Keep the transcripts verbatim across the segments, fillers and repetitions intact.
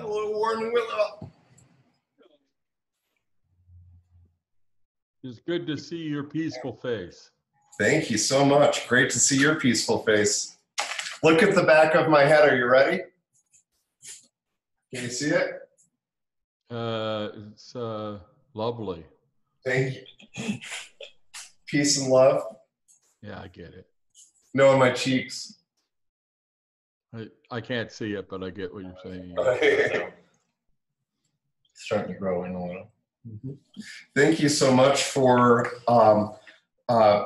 Hello, Warren Whitlock. It's good to see your peaceful face. Thank you so much. Great to see your peaceful face. Look at the back of my head. Are you ready? Can you see it? Uh, it's uh, lovely. Thank you. Peace and love. Yeah, I get it. No, on my cheeks. I, I can't see it, but I get what you're saying. It's starting to grow in a little. Mm-hmm. Thank you so much for um, uh,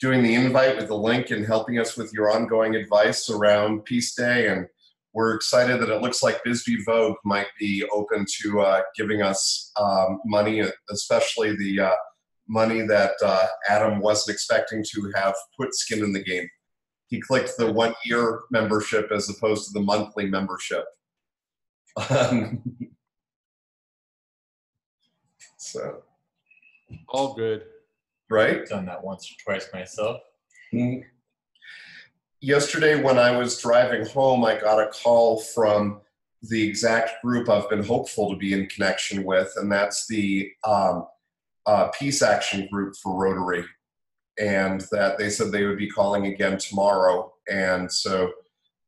doing the invite with the link and helping us with your ongoing advice around Peace Day. And we're excited that it looks like Bisbee Vogue might be open to uh, giving us um, money, especially the uh, money that uh, Adam wasn't expecting to have put skin in the game. He clicked the one-year membership as opposed to the monthly membership. Um, so, all good, right? I've done that once or twice myself. Mm-hmm. Yesterday, when I was driving home, I got a call from the exact group I've been hopeful to be in connection with, and that's the um, uh, Peace Action Group for Rotary. And that they said they would be calling again tomorrow. And so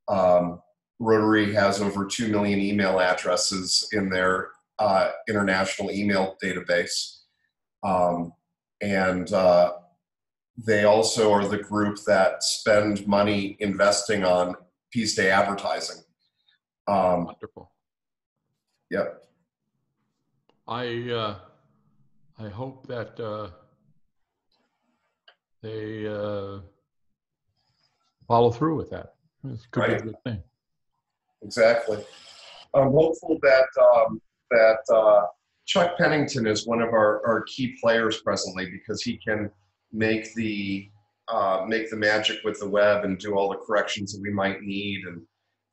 um, Rotary has over two million email addresses in their uh, international email database. Um, and uh, they also are the group that spend money investing on Peace Day advertising. Um, Wonderful. Yep. I, uh, I hope that... Uh... they uh, follow through with that. It could right. be a good thing. Exactly. I'm hopeful that, um, that uh, Chuck Pennington is one of our, our key players presently, because he can make the, uh, make the magic with the web and do all the corrections that we might need, and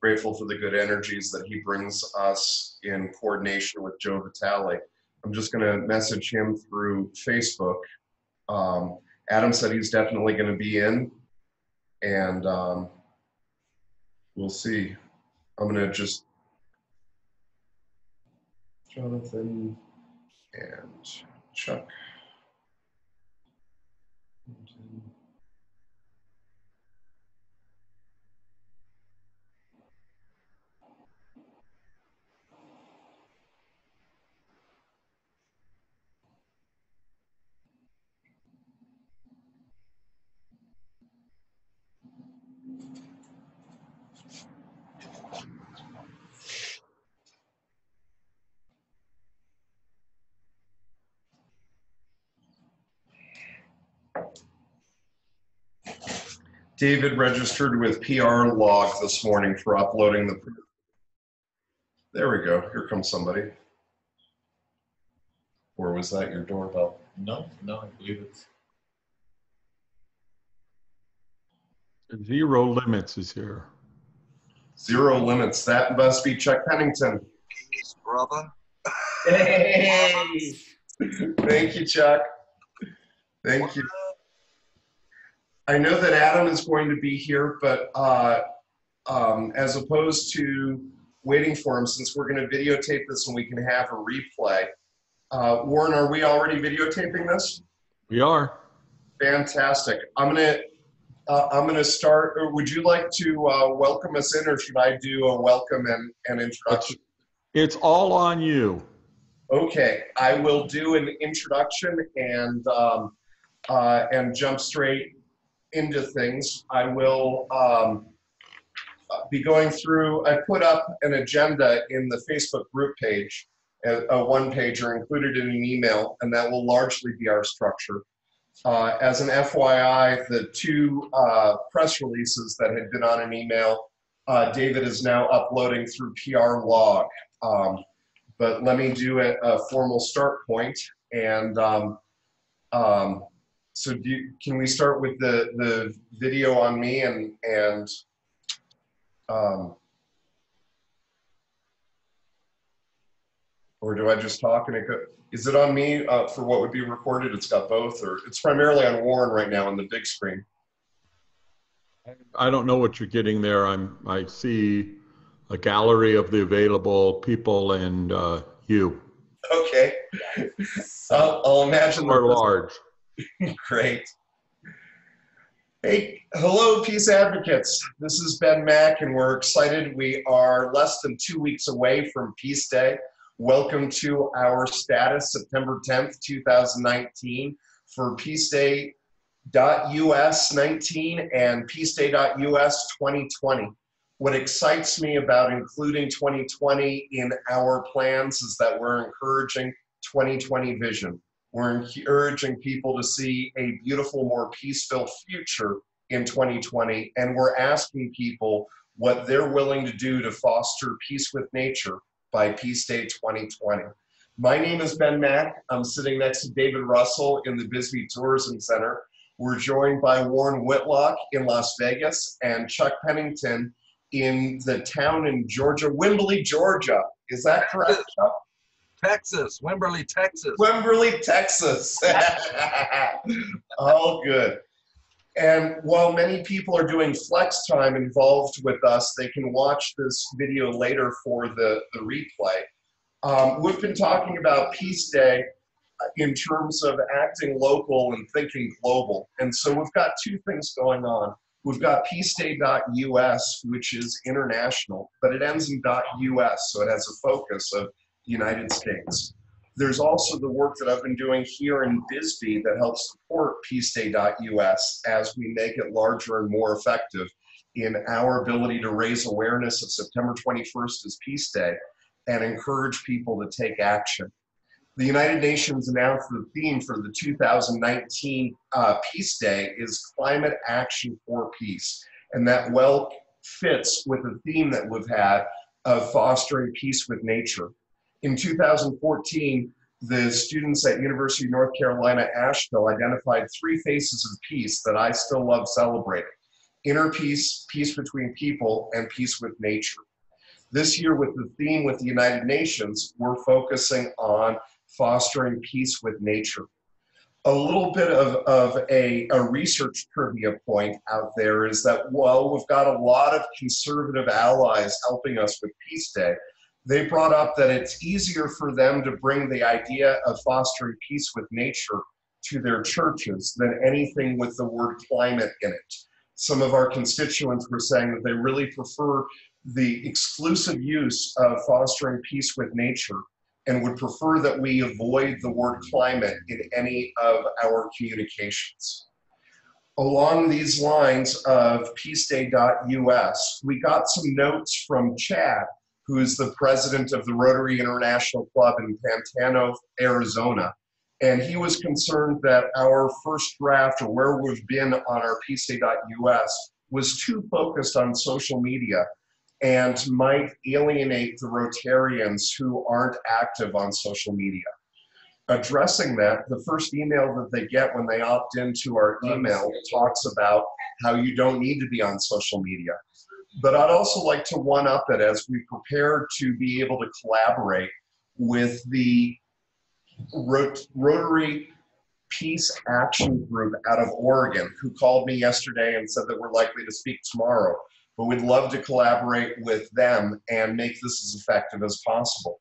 grateful for the good energies that he brings us in coordination with Joe Vitale. I'm just gonna message him through Facebook. Um, Adam said he's definitely going to be in, and um, we'll see. I'm going to just, Jonathan and Chuck. David registered with P R Log this morning for uploading the proof. There we go. Here comes somebody. Or was that your doorbell? No, no, I believe it's. Zero Limits is here. Zero Limits. That must be Chuck Pennington. Peace, brother. Hey! Thank you, Chuck. Thank you. I know that Adam is going to be here, but uh, um, as opposed to waiting for him, since we're going to videotape this and we can have a replay, uh, Warren, are we already videotaping this? We are. Fantastic. I'm gonna, uh, I'm gonna start. Or would you like to uh, welcome us in, or should I do a welcome and an introduction? It's, it's all on you. Okay, I will do an introduction and um, uh, and jump straight into things. I will um, be going through, I put up an agenda in the Facebook group page, a, a one-pager included in an email, and that will largely be our structure. Uh, as an F Y I, the two uh, press releases that had been on an email, uh, David is now uploading through P R Log. Um, but let me do a, a formal start point, and um, um, So do you, can we start with the, the video on me and, and um, or do I just talk and it go, is it on me uh, for what would be recorded? It's got both, or it's primarily on Warren right now on the big screen. I don't know what you're getting there. I'm, I see a gallery of the available people and uh, you. Okay. I'll, I'll imagine. We're large. Great. Hey, hello, peace advocates. This is Ben Mack, and we're excited. We are less than two weeks away from Peace Day. Welcome to our status, September tenth, two thousand nineteen, for Peace Day dot U S nineteen and Peace Day dot U S twenty twenty. What excites me about including twenty twenty in our plans is that we're encouraging twenty twenty vision. We're encouraging people to see a beautiful, more peaceful future in twenty twenty, and we're asking people what they're willing to do to foster peace with nature by Peace Day twenty twenty. My name is Ben Mack. I'm sitting next to David Russell in the Bisbee Tourism Center. We're joined by Warren Whitlock in Las Vegas and Chuck Pennington in the town in Georgia, Wimberley, Georgia. Is that correct, Chuck? Texas, Wimberley, Texas. Wimberley, Texas. All good. And while many people are doing flex time involved with us, they can watch this video later for the, the replay. Um, we've been talking about Peace Day in terms of acting local and thinking global. And so we've got two things going on. We've got Peace Day dot U S, which is international, but it ends in .us, so it has a focus of United States. There's also the work that I've been doing here in Bisbee that helps support Peace Day dot U S as we make it larger and more effective in our ability to raise awareness of September twenty-first as Peace Day and encourage people to take action. The United Nations announced the theme for the two thousand nineteen uh, Peace Day is Climate Action for Peace, and that well fits with the theme that we've had of fostering peace with nature. In two thousand fourteen, the students at University of North Carolina, Asheville identified three faces of peace that I still love celebrating: inner peace, peace between people, and peace with nature. This year, with the theme with the United Nations, we're focusing on fostering peace with nature. A little bit of, of a, a research trivia point out there is that while we've got a lot of conservative allies helping us with Peace Day, they brought up that it's easier for them to bring the idea of fostering peace with nature to their churches than anything with the word climate in it. Some of our constituents were saying that they really prefer the exclusive use of fostering peace with nature and would prefer that we avoid the word climate in any of our communications. Along these lines of Peace Day dot U S, we got some notes from Chad, who is the president of the Rotary International Club in Pantano, Arizona. And he was concerned that our first draft, or where we've been on our Peace Day dot U S, was too focused on social media and might alienate the Rotarians who aren't active on social media. Addressing that, the first email that they get when they opt into our email talks about how you don't need to be on social media. But I'd also like to one-up it as we prepare to be able to collaborate with the Rot- Rotary Peace Action Group out of Oregon, who called me yesterday and said that we're likely to speak tomorrow. But we'd love to collaborate with them and make this as effective as possible.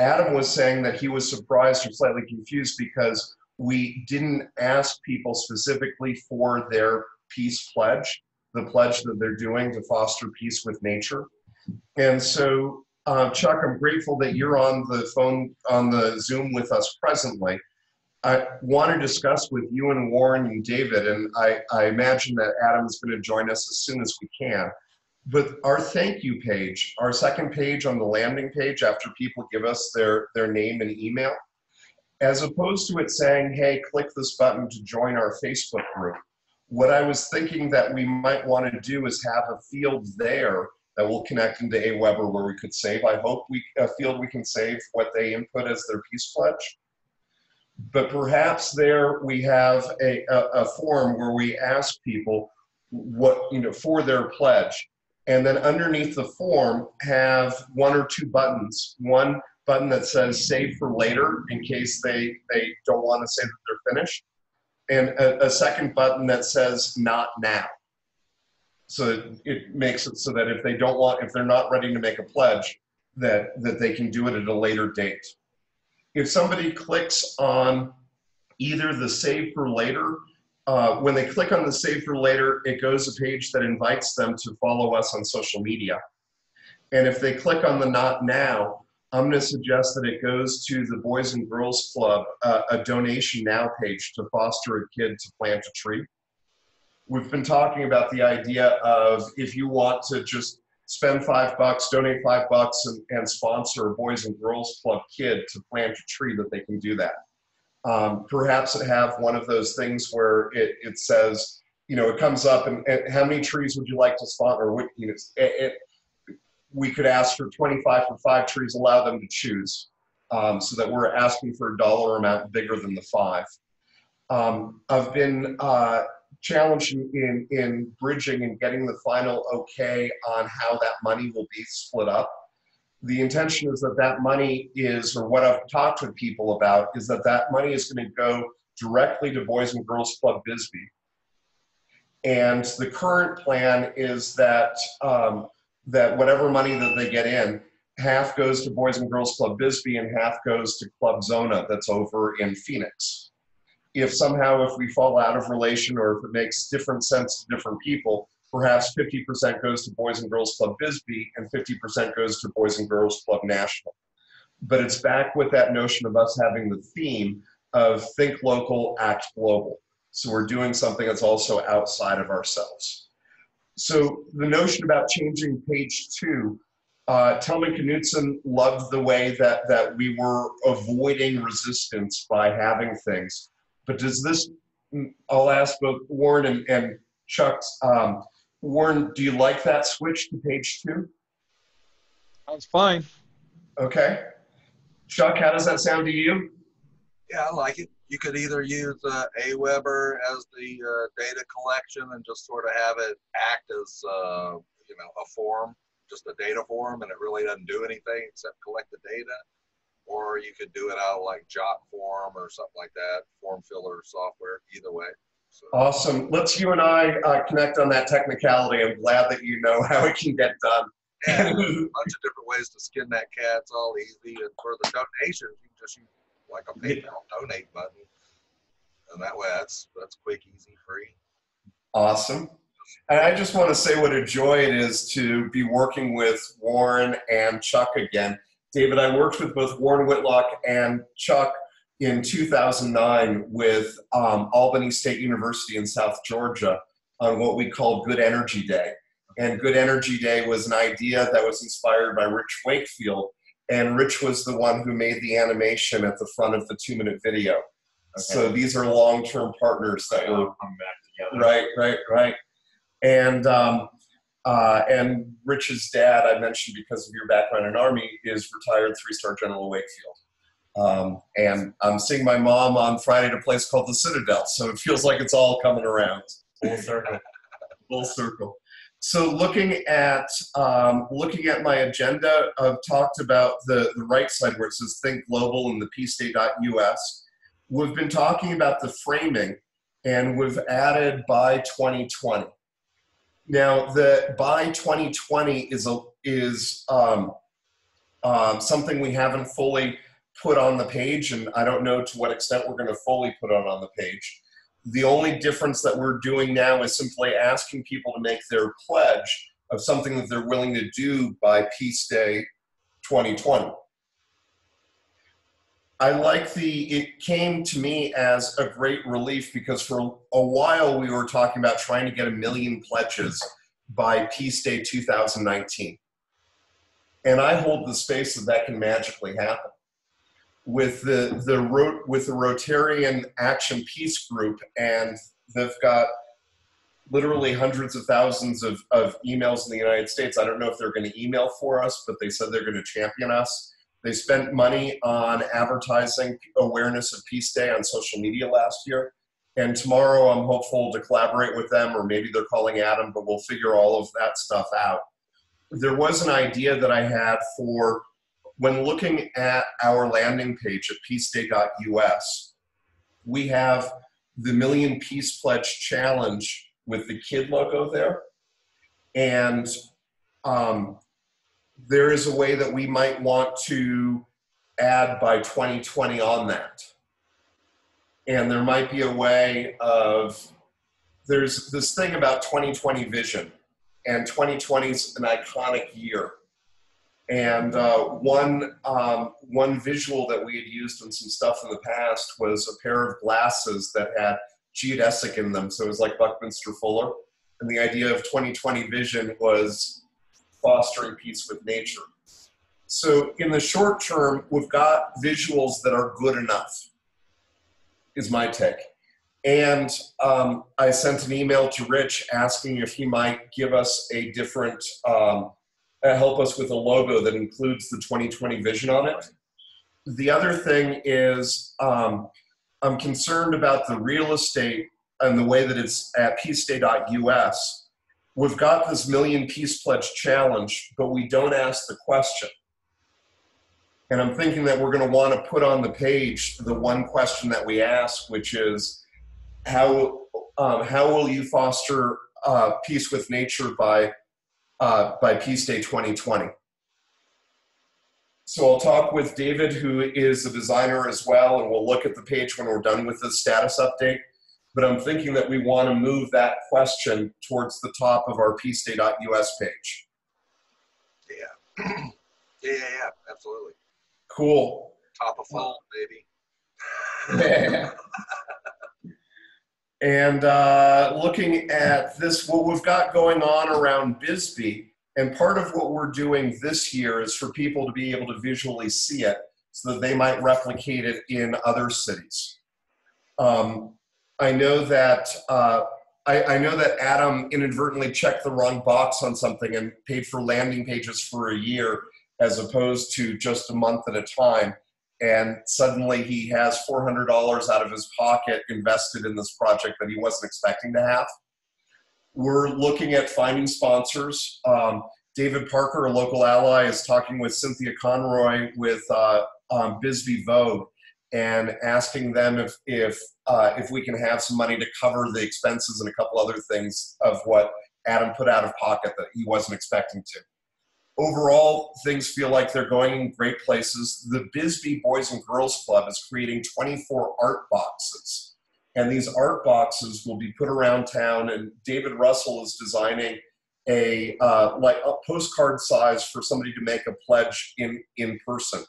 Adam was saying that he was surprised or slightly confused because we didn't ask people specifically for their peace pledge, the pledge that they're doing to foster peace with nature. And so, uh, Chuck, I'm grateful that you're on the phone, on the Zoom with us presently. I want to discuss with you and Warren and David, and I, I imagine that Adam's going to join us as soon as we can. But our thank you page, our second page on the landing page after people give us their, their name and email, as opposed to it saying, hey, click this button to join our Facebook group, what I was thinking that we might want to do is have a field there that will connect into AWeber where we could save. I hope we a field we can save what they input as their peace pledge. But perhaps there we have a, a, a form where we ask people what, you know, for their pledge. And then underneath the form have one or two buttons. One button that says save for later in case they, they don't want to say that they're finished. And a, a second button that says not now. so that it makes it so that if they don't want, if they're not ready to make a pledge, that, that they can do it at a later date. If somebody clicks on either the Save for Later, uh, when they click on the Save for Later, it goes to a page that invites them to follow us on social media. And if they click on the Not Now, I'm going to suggest that it goes to the Boys and Girls Club, uh, a donation now page to foster a kid to plant a tree. We've been talking about the idea of if you want to just spend five bucks, donate five bucks and, and sponsor a Boys and Girls Club kid to plant a tree, that they can do that. Um, perhaps have one of those things where it, it says, you know, it comes up and, and how many trees would you like to sponsor? Or what, you know, it, it, we could ask for twenty-five for five trees, allow them to choose, um, so that we're asking for a dollar amount bigger than the five. Um, I've been uh, challenged in, in bridging and getting the final okay on how that money will be split up. The intention is that that money is, or what I've talked with people about, is that that money is going to go directly to Boys and Girls Club Bisbee. And the current plan is that, um, that whatever money that they get in, half goes to Boys and Girls Club Bisbee and half goes to Club Zona that's over in Phoenix. If somehow, if we fall out of relation or if it makes different sense to different people, perhaps fifty percent goes to Boys and Girls Club Bisbee and fifty percent goes to Boys and Girls Club National. But it's back with that notion of us having the theme of think local, act global. So we're doing something that's also outside of ourselves. So the notion about changing page two, uh, Tillman Knudsen loved the way that, that we were avoiding resistance by having things. But does this, I'll ask both Warren and, and Chuck, um, Warren, do you like that switch to page two? Sounds fine. Okay. Chuck, how does that sound to you? Yeah, I like it. You could either use uh, AWeber as the uh, data collection and just sort of have it act as uh, you know, a form, just a data form, and it really doesn't do anything except collect the data. Or you could do it out of like Jotform or something like that, form filler software, either way. So. Awesome. Let's you and I uh, connect on that technicality. I'm glad that you know how it can get done. Yeah, there's a bunch of different ways to skin that cat. It's all easy. And for the donations, you can just use like a PayPal yeah. donate button. And that way, that's, that's quick, easy, free. Awesome. And I just want to say what a joy it is to be working with Warren and Chuck again. David, I worked with both Warren Whitlock and Chuck in two thousand nine with um, Albany State University in South Georgia on what we called Good Energy Day. And Good Energy Day was an idea that was inspired by Rich Wakefield. And Rich was the one who made the animation at the front of the two-minute video. Okay. So these are long-term partners that will come back together. Right, right, right. And, um, uh, and Rich's dad, I mentioned because of your background in Army, is retired three-star General Wakefield. Um, and I'm seeing my mom on Friday at a place called The Citadel, so it feels like it's all coming around. Full circle. Full circle. So looking at, um, looking at my agenda, I've talked about the, the right side where it says Think Global and the Peace Day dot U S. We've been talking about the framing, and we've added by twenty twenty. Now, the by twenty twenty is, a, is um, um, something we haven't fully put on the page, and I don't know to what extent we're going to fully put it on the page. The only difference that we're doing now is simply asking people to make their pledge of something that they're willing to do by Peace Day twenty twenty. I like the, it came to me as a great relief because for a while we were talking about trying to get a million pledges by Peace Day two thousand nineteen. And I hold the space that that can magically happen. With the, the rot with the Rotarian Action Peace Group, and they've got literally hundreds of thousands of, of emails in the United States. I don't know if they're going to email for us, but they said they're going to champion us. They spent money on advertising awareness of Peace Day on social media last year. And tomorrow I'm hopeful to collaborate with them, or maybe they're calling Adam, but we'll figure all of that stuff out. There was an idea that I had for when looking at our landing page at Peace Day dot U S, we have the Million Peace Pledge Challenge with the kid logo there. And um, there is a way that we might want to add by twenty twenty on that. And there might be a way of, there's this thing about twenty twenty vision, and twenty twenty is an iconic year. And uh, one, um, one visual that we had used in some stuff in the past was a pair of glasses that had geodesic in them. So it was like Buckminster Fuller. And the idea of twenty twenty vision was fostering peace with nature. So in the short term, we've got visuals that are good enough, is my take. And um, I sent an email to Rich asking if he might give us a different, um, Uh, help us with a logo that includes the twenty twenty vision on it. The other thing is um, I'm concerned about the real estate and the way that it's at Peace Day dot U S. We've got this Million Peace Pledge Challenge, but we don't ask the question. And I'm thinking that we're going to want to put on the page the one question that we ask, which is how, um, how will you foster uh, peace with nature by Uh, by Peace Day twenty twenty. So I'll talk with David, who is a designer as well, and we'll look at the page when we're done with the status update. But I'm thinking that we want to move that question towards the top of our Peace Day dot U S page. Yeah. yeah, yeah, yeah, absolutely. Cool. Top of funnel, baby. Yeah. And uh, looking at this, what we've got going on around Bisbee, and part of what we're doing this year is for people to be able to visually see it so that they might replicate it in other cities. Um, I know that uh, I, I know that Adam inadvertently checked the wrong box on something and paid for landing pages for a year as opposed to just a month at a time. And suddenly he has four hundred dollars out of his pocket invested in this project that he wasn't expecting to have. We're looking at finding sponsors. Um, David Parker, a local ally, is talking with Cynthia Conroy with uh, um, Bisbee Vogue and asking them if, if, uh, if we can have some money to cover the expenses and a couple other things of what Adam put out of pocket that he wasn't expecting to. Overall, things feel like they're going in great places. The Bisbee Boys and Girls Club is creating twenty-four art boxes. And these art boxes will be put around town, and David Russell is designing a, uh, like a postcard size for somebody to make a pledge in, in person.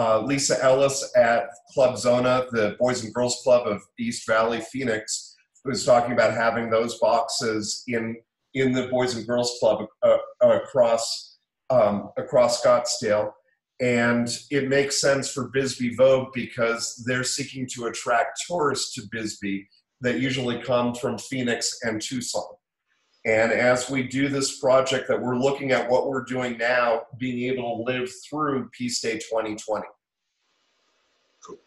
Uh, Lisa Ellis at Club Zona, the Boys and Girls Club of East Valley, Phoenix, was talking about having those boxes in, in the Boys and Girls Club uh, across Um, across Scottsdale, and it makes sense for Bisbee Vogue because they're seeking to attract tourists to Bisbee that usually come from Phoenix and Tucson. And as we do this project that we're looking at what we're doing now, being able to live through Peace Day twenty twenty. Cool.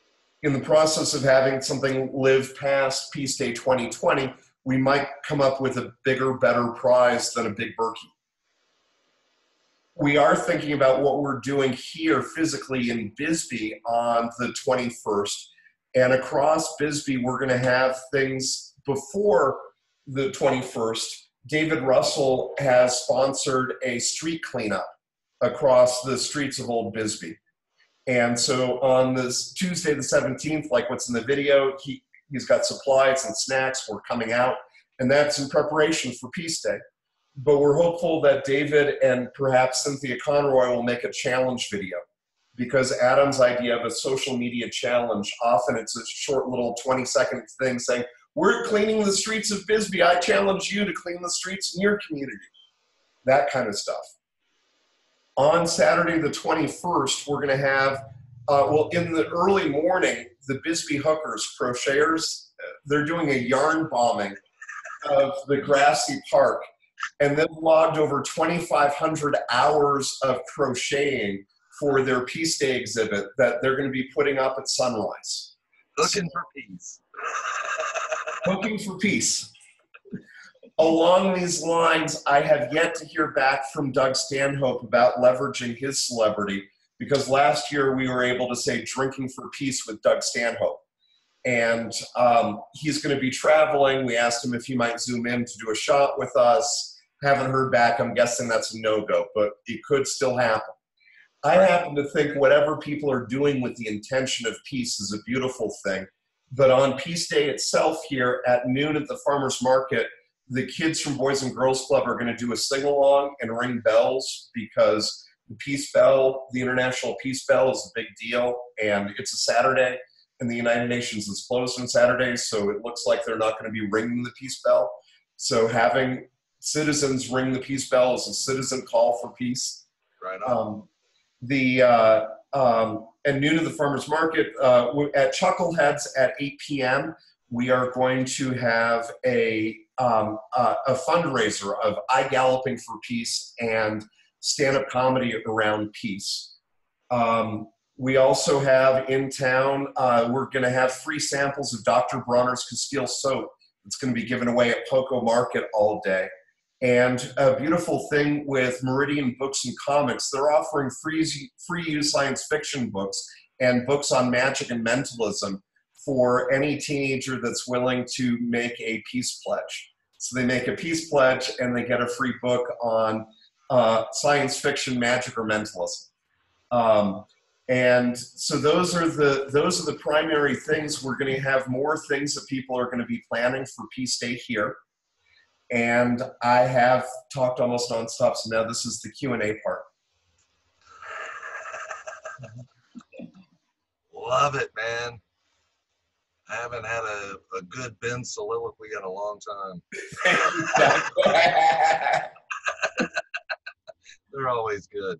In the process of having something live past Peace Day twenty twenty, we might come up with a bigger, better prize than a Big Berkey. We are thinking about what we're doing here physically in Bisbee on the twenty-first. And across Bisbee, we're going to have things before the twenty-first. David Russell has sponsored a street cleanup across the streets of Old Bisbee. And so on this Tuesday the seventeenth, like what's in the video, he, he's got supplies and snacks. We're coming out. And that's in preparation for Peace Day. But we're hopeful that David and perhaps Cynthia Conroy will make a challenge video, because Adam's idea of a social media challenge, often it's a short little twenty second thing saying, we're cleaning the streets of Bisbee. I challenge you to clean the streets in your community. That kind of stuff. On Saturday the twenty-first, we're going to have, uh, well, in the early morning, the Bisbee Hookers, crocheters, they're doing a yarn bombing of the grassy park. And then logged over twenty-five hundred hours of crocheting for their Peace Day exhibit that they're going to be putting up at sunrise. Looking for peace. Looking for peace. Along these lines, I have yet to hear back from Doug Stanhope about leveraging his celebrity, because last year we were able to say drinking for peace with Doug Stanhope. And um, he's going to be traveling. We asked him if he might Zoom in to do a shot with us. Haven't heard back. I'm guessing that's a no-go, but it could still happen. I happen to think whatever people are doing with the intention of peace is a beautiful thing. But on Peace Day itself here at noon at the farmers market, the kids from Boys and Girls Club are going to do a sing-along and ring bells, because the peace bell, the International Peace Bell, is a big deal, and it's a Saturday, and the United Nations is closed on Saturdays, so it looks like they're not going to be ringing the peace bell. So having citizens ring the peace bell is a citizen call for peace. Right on. Um, the uh, um, and noon at the farmers market uh, at Chuckleheads at eight p m we are going to have a um, uh, a fundraiser of I Galloping for Peace and stand-up comedy around peace. Um, we also have in town, uh, we're going to have free samples of Doctor Bronner's Castile soap. It's going to be given away at Poco Market all day. And a beautiful thing with Meridian Books and Comics, they're offering free, free use science fiction books and books on magic and mentalism for any teenager that's willing to make a peace pledge. So they make a peace pledge and they get a free book on uh, science fiction, magic, or mentalism. Um, and so those are the those are the primary things. We're going to have more things that people are going to be planning for Peace Day here. And I have talked almost nonstop, so now this is the Q and A part. Love it, man. I haven't had a, a good Ben soliloquy in a long time. They're always good.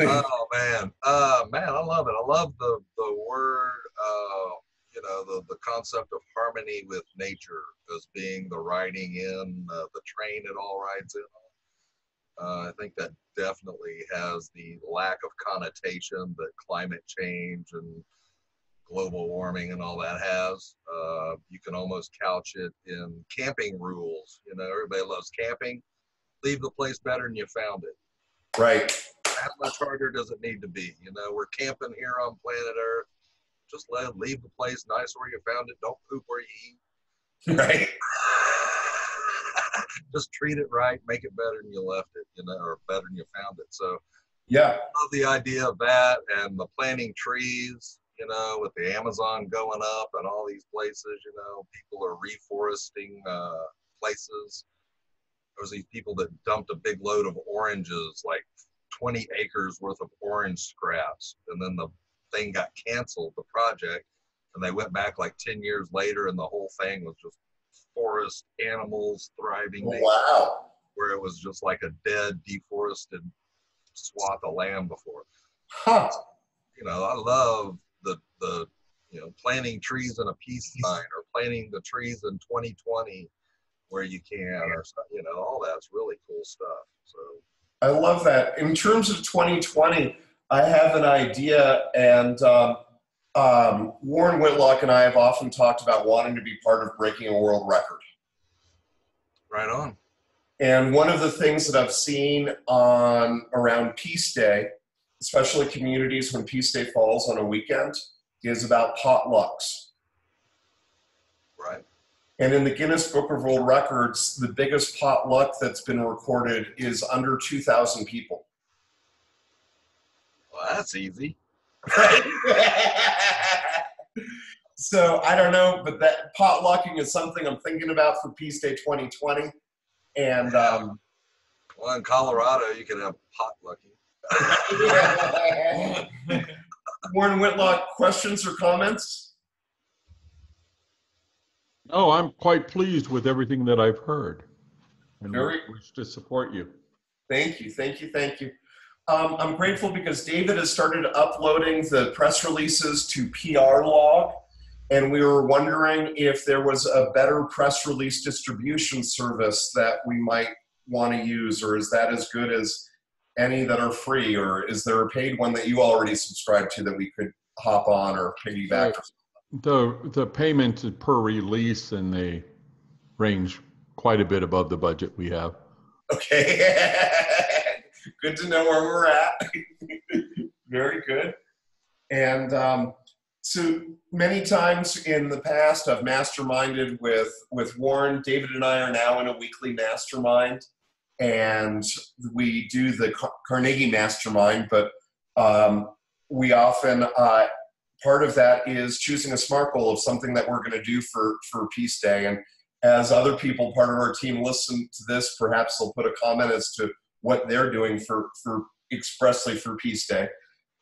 Oh, man. Uh, man, I love it. I love the, the word, uh, you know, the, the concept of harmony with nature as being the riding in, uh, the train it all rides in. Uh, I think that definitely has the lack of connotation that climate change and global warming and all that has. Uh, you can almost couch it in camping rules. You know, everybody loves camping. Leave the place better than you found it. Right. That much harder does it need to be. You know, we're camping here on planet Earth. Just let, leave the place nice where you found it. Don't poop where you eat. Right. Just treat it right. Make it better than you left it, you know, or better than you found it. So, yeah. I love the idea of that and the planting trees, you know, with the Amazon going up and all these places, you know, people are reforesting uh, places. There was these people that dumped a big load of oranges, like twenty acres worth of orange scraps, and then the thing got canceled, the project, and they went back like ten years later and the whole thing was just forest, animals, thriving. Wow. Where it was just like a dead, deforested swath of land before. Huh. So, you know, I love the, the, you know, planting trees in a peace sign, or planting the trees in twenty twenty where you can, or, you know, all that's really cool stuff. So I love that. In terms of twenty twenty, I have an idea, and um, um, Warren Whitlock and I have often talked about wanting to be part of breaking a world record. Right on. And one of the things that I've seen on around Peace Day, especially communities when Peace Day falls on a weekend, is about potlucks. Right. And in the Guinness Book of World Records, the biggest potluck that's been recorded is under two thousand people. Well, that's easy. So I don't know, but that potlucking is something I'm thinking about for Peace Day twenty twenty. And um, well, in Colorado, you can have potlucking. Warren Whitlock, questions or comments? No, I'm quite pleased with everything that I've heard, and Very wish to support you. Thank you, thank you, thank you. Um, I'm grateful because David has started uploading the press releases to P R Log, and we were wondering if there was a better press release distribution service that we might want to use, or is that as good as any that are free, or is there a paid one that you already subscribe to that we could hop on or piggyback? The, the payment per release, and they range quite a bit above the budget we have. Okay. Good to know where we're at. Very good. And um, so many times in the past, I've masterminded with, with Warren. David and I are now in a weekly mastermind and we do the Carnegie Mastermind, but um, we often, uh, part of that is choosing a SMART goal of something that we're going to do for, for Peace Day. And as other people, part of our team, listen to this, perhaps they'll put a comment as to what they're doing for, for expressly for Peace Day.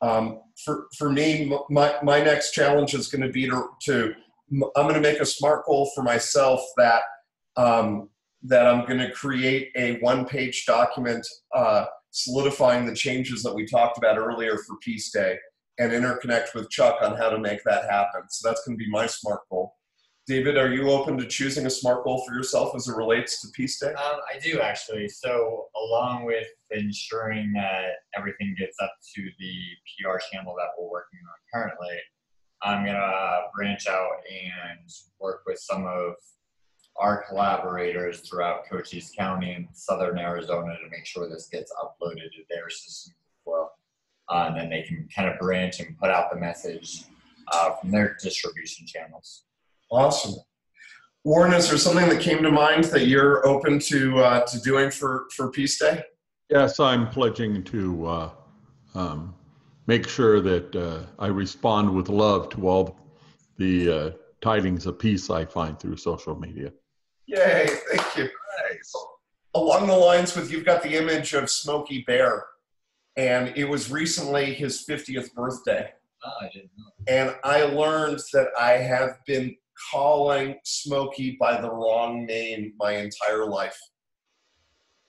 Um, for, for me, my, my next challenge is going to be to, to I'm going to make a SMART goal for myself that, um, that I'm going to create a one-page document uh, solidifying the changes that we talked about earlier for Peace Day, and interconnect with Chuck on how to make that happen. So that's going to be my SMART goal. David, are you open to choosing a SMART goal for yourself as it relates to Peace Day? Um, I do, actually. So along with ensuring that everything gets up to the P R channel that we're working on currently, I'm going to branch out and work with some of our collaborators throughout Cochise County and Southern Arizona to make sure this gets uploaded to their systems as well. Uh, and then they can kind of branch and put out the message uh, from their distribution channels. Awesome. Warren, is there something that came to mind that you're open to uh, to doing for, for Peace Day? Yes, I'm pledging to uh, um, make sure that uh, I respond with love to all the uh, tidings of peace I find through social media. Yay, thank you. Nice. Along the lines with, you've got the image of Smokey Bear, and it was recently his fiftieth birthday. Oh, I didn't know. And I learned that I have been calling Smokey by the wrong name my entire life.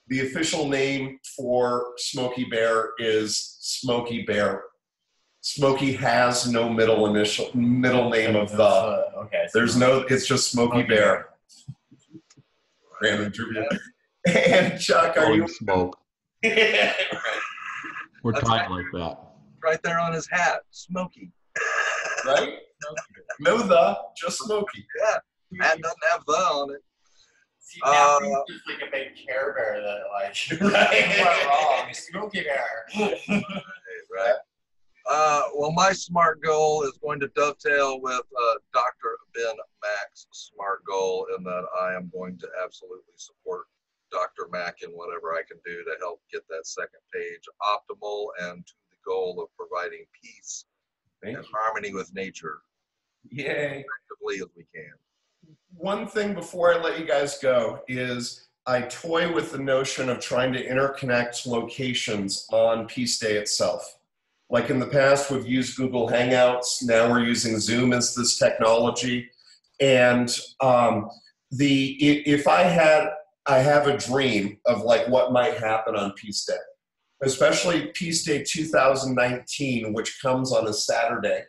The official name for Smokey Bear is Smokey Bear. Smokey has no middle initial, middle name of the. Uh, okay. There's no. It's just Smokey okay. Bear. Random trivia. And Chuck, are you smoke? Yeah, right. We're tight like that. Right there on his hat, Smokey. Right? No the, just Smokey. Yeah. Matt doesn't have the on it. See, now uh, he's like a big Care Bear that like right. wrong. Smokey Bear. Right. Uh, well, my SMART goal is going to dovetail with uh, Doctor Ben Mack's SMART goal, in that I am going to absolutely support Doctor Mack in whatever I can do to help get that second page optimal and to the goal of providing peace Thank and you. harmony with nature. Yay. As effectively as we can. One thing before I let you guys go is I toy with the notion of trying to interconnect locations on Peace Day itself. Like in the past, we've used Google Hangouts. Now we're using Zoom as this technology. And um, the if I had, I have a dream of like what might happen on Peace Day, especially Peace Day two thousand nineteen, which comes on a Saturday.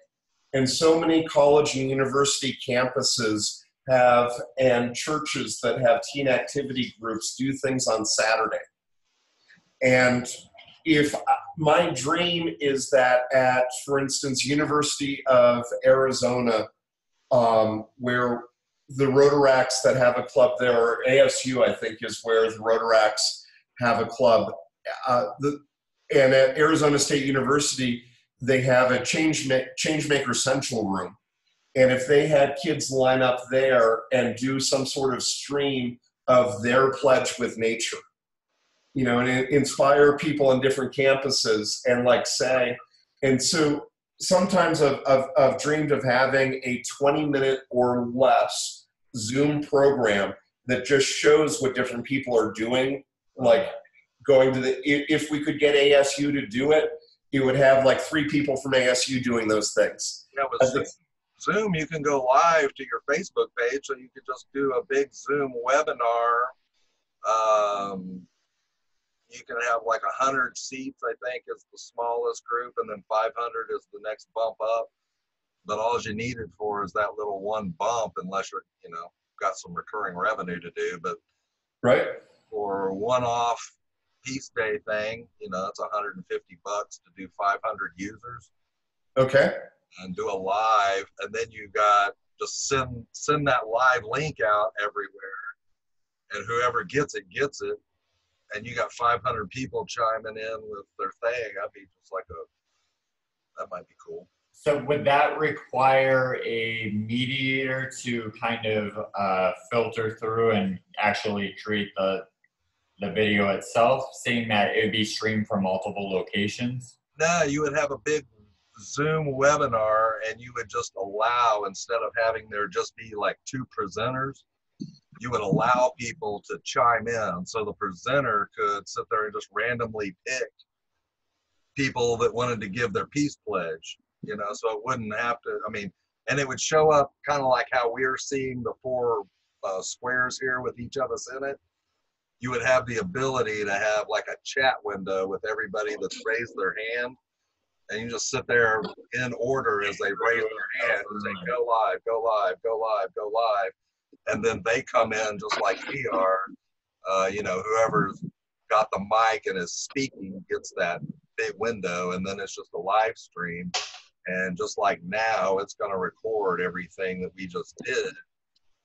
And so many college and university campuses have, and churches that have teen activity groups, do things on Saturday. And if my dream is that at, for instance, University of Arizona, um, where the Rotaracts that have a club there, or A S U, I think, is where the Rotaracts have a club. Uh, the, and at Arizona State University, they have a change ma Changemaker Central room. And if they had kids line up there and do some sort of stream of their pledge with nature, you know, and inspire people on different campuses and like say, and so sometimes I've, I've, I've dreamed of having a twenty minute or less Zoom program that just shows what different people are doing, like going to the, if we could get A S U to do it, you would have like three people from A S U doing those things. Yeah, with think, Zoom, you can go live to your Facebook page, so you could just do a big Zoom webinar. Um, You can have like one hundred seats, I think, is the smallest group, and then five hundred is the next bump up. But all you needed for is that little one bump, unless you're, you know, got some recurring revenue to do. But right for one-off Peace Day thing, you know, it's a hundred fifty bucks to do five hundred users. Okay. And do a live, and then you got just send send that live link out everywhere, and whoever gets it gets it. And you got five hundred people chiming in with their thing. I'd be just like, a, that might be cool. So would that require a mediator to kind of uh, filter through and actually create the the video itself, seeing that it would be streamed from multiple locations? No, you would have a big Zoom webinar, and you would just allow, instead of having there just be like two presenters, you would allow people to chime in. So the presenter could sit there and just randomly pick people that wanted to give their peace pledge, you know, so it wouldn't have to, I mean, and it would show up kind of like how we're seeing the four uh, squares here with each of us in it. You would have the ability to have like a chat window with everybody that's raised their hand, and you just sit there in order as they raise their hand and say, go live, go live, go live, go live. And then they come in just like we are, uh, you know, whoever's got the mic and is speaking gets that big window, and then it's just a live stream. And just like now, it's going to record everything that we just did.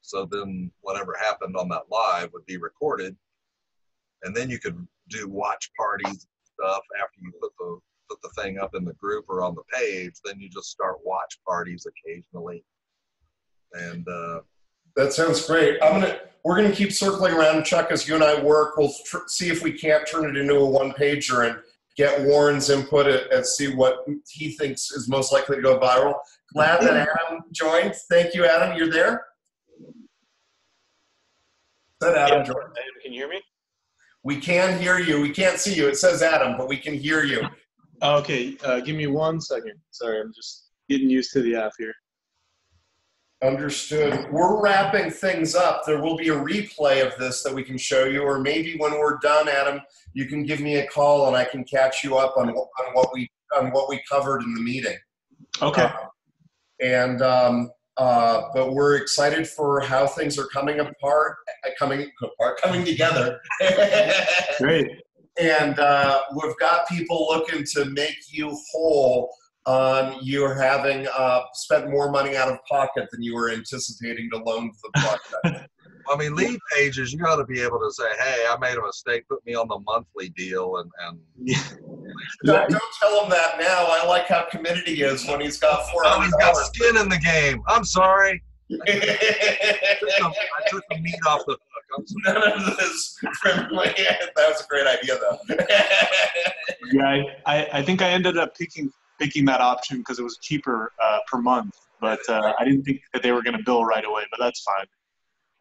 So then whatever happened on that live would be recorded. And then you could do watch parties and stuff after you put the, put the thing up in the group or on the page. Then you just start watch parties occasionally. And uh, that sounds great. I'm gonna, we're going to keep circling around, Chuck, as you and I work. We'll tr see if we can't turn it into a one-pager and get Warren's input and see what he thinks is most likely to go viral. Glad that Adam joined. Thank you, Adam. You're there? That Adam yeah, joined. Can you hear me? We can hear you. We can't see you. It says Adam, but we can hear you. Okay. Uh, give me one second. Sorry, I'm just getting used to the app here. Understood. We're wrapping things up. There will be a replay of this that we can show you, or maybe when we're done, Adam, you can give me a call and I can catch you up on, on what we on what we covered in the meeting. Okay. Uh, and um, uh, but we're excited for how things are coming apart, coming apart, coming together. Great. And uh, we've got people looking to make you whole. Um, you're having uh, spent more money out of pocket than you were anticipating to loan to the project. I mean, lead pages, you got to be able to say, hey, I made a mistake, put me on the monthly deal. And, and yeah. don't, don't tell him that now. I like how committed he is when he's got four hours. Oh, he's got skin in the game. I'm sorry. I took the meat off the hook. None of this. That was a great idea, though. Yeah, I, I think I ended up picking. Picking that option because it was cheaper uh, per month, but uh, I didn't think that they were going to bill right away. But that's fine.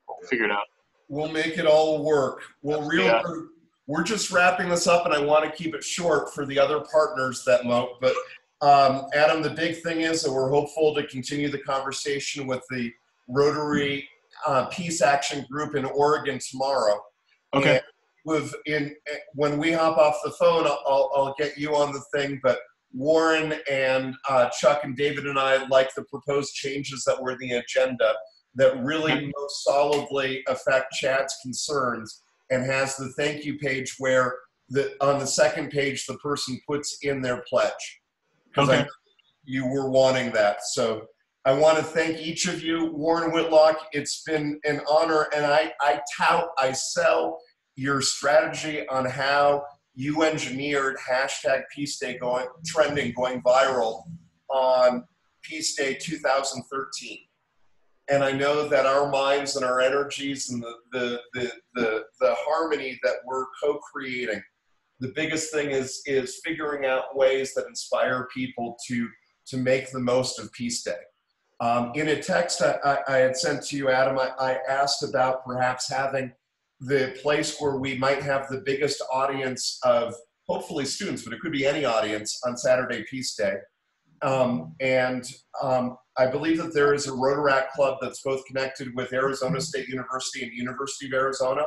We'll figure it out. We'll make it all work. We'll real. Yeah. We're just wrapping this up, and I want to keep it short for the other partners that moat. But um, Adam, the big thing is that we're hopeful to continue the conversation with the Rotary uh, Peace Action Group in Oregon tomorrow. Okay. And with in when we hop off the phone, I'll I'll get you on the thing, but. Warren and uh, Chuck and David and I like the proposed changes that were in the agenda that really most solidly affect Chad's concerns and has the thank you page where the, on the second page the person puts in their pledge. Okay. I, you were wanting that. So I want to thank each of you. Warren Whitlock, it's been an honor, and I, I tout, I sell your strategy on how you engineered hashtag Peace Day going trending going viral on Peace Day two thousand thirteen, and I know that our minds and our energies and the the the the, the harmony that we're co-creating. The biggest thing is is figuring out ways that inspire people to to make the most of Peace Day. Um, in a text I, I, I had sent to you, Adam, I, I asked about perhaps having the place where we might have the biggest audience of hopefully students, but it could be any audience on Saturday Peace Day. Um, and um, I believe that there is a Rotaract club that's both connected with Arizona State University and University of Arizona.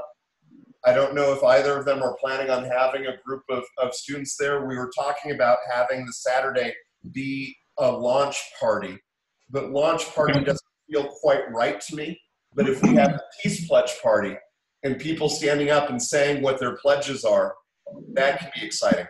I don't know if either of them are planning on having a group of, of students there. We were talking about having the Saturday be a launch party, but launch party doesn't feel quite right to me. But if we have a peace pledge party, and people standing up and saying what their pledges are, that can be exciting.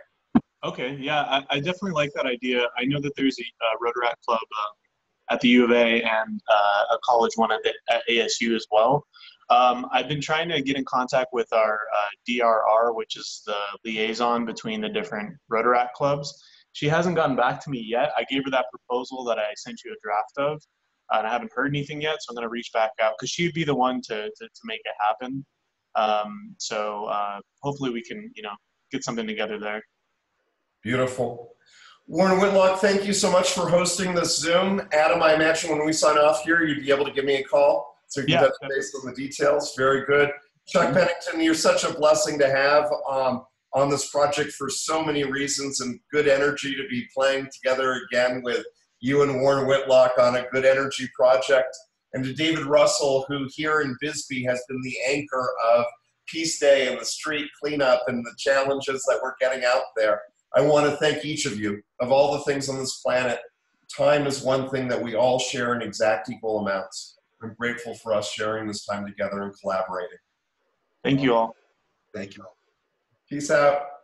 Okay, yeah, I, I definitely like that idea. I know that there's a uh, Rotaract Club uh, at the U of A and uh, a college one at, the, at A S U as well. Um, I've been trying to get in contact with our uh, D R R, which is the liaison between the different Rotaract clubs. She hasn't gotten back to me yet. I gave her that proposal that I sent you a draft of, and I haven't heard anything yet, so I'm gonna reach back out, because she'd be the one to, to, to make it happen. Um, so uh, hopefully we can, you know, get something together there. Beautiful. Warren Whitlock, thank you so much for hosting this Zoom. Adam, I imagine when we sign off here, you'd be able to give me a call so you can touch base on the details. Very good. Chuck Pennington, you're such a blessing to have um, on this project for so many reasons, and good energy to be playing together again with you and Warren Whitlock on a good energy project. And to David Russell, who here in Bisbee has been the anchor of Peace Day and the street cleanup and the challenges that we're getting out there. I want to thank each of you. Of all the things on this planet, time is one thing that we all share in exact equal amounts. I'm grateful for us sharing this time together and collaborating. Thank you all. Thank you all. Peace out.